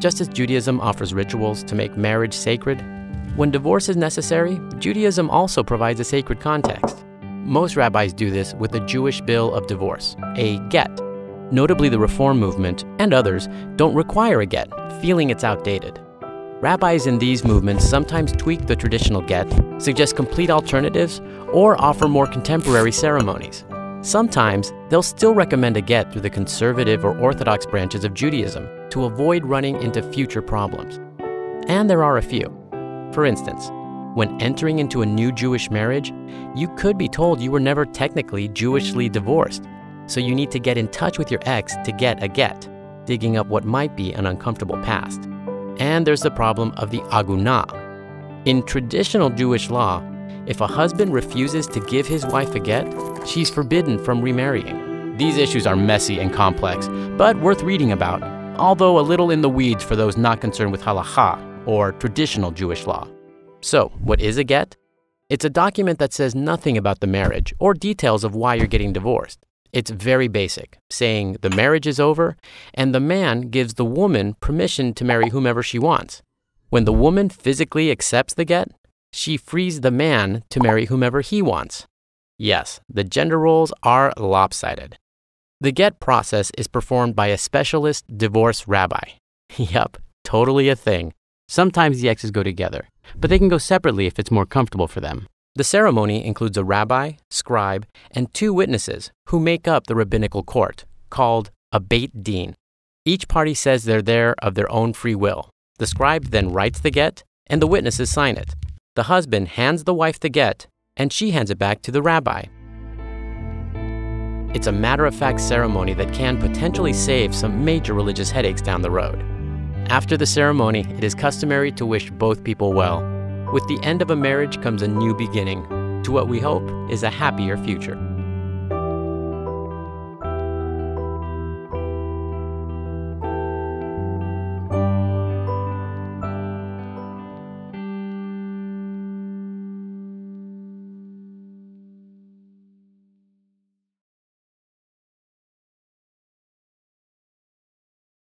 Just as Judaism offers rituals to make marriage sacred, when divorce is necessary, Judaism also provides a sacred context. Most rabbis do this with a Jewish bill of divorce, a get. Notably, the Reform movement and others don't require a get, feeling it's outdated. Rabbis in these movements sometimes tweak the traditional get, suggest complete alternatives, or offer more contemporary ceremonies. Sometimes, they'll still recommend a get through the conservative or orthodox branches of Judaism to avoid running into future problems. And there are a few. For instance, when entering into a new Jewish marriage, you could be told you were never technically Jewishly divorced, so you need to get in touch with your ex to get a get, digging up what might be an uncomfortable past. And there's the problem of the agunah. In traditional Jewish law, if a husband refuses to give his wife a get, she's forbidden from remarrying. These issues are messy and complex, but worth reading about, although a little in the weeds for those not concerned with halakha, or traditional Jewish law. So, what is a get? It's a document that says nothing about the marriage or details of why you're getting divorced. It's very basic, saying the marriage is over and the man gives the woman permission to marry whomever she wants. When the woman physically accepts the get, she frees the man to marry whomever he wants. Yes, the gender roles are lopsided. The get process is performed by a specialist divorce rabbi. Yup, totally a thing. Sometimes the exes go together, but they can go separately if it's more comfortable for them. The ceremony includes a rabbi, scribe, and two witnesses who make up the rabbinical court, called a bet din. Each party says they're there of their own free will. The scribe then writes the get, and the witnesses sign it. The husband hands the wife the get, and she hands it back to the rabbi. It's a matter-of-fact ceremony that can potentially save some major religious headaches down the road. After the ceremony, it is customary to wish both people well. With the end of a marriage comes a new beginning to what we hope is a happier future.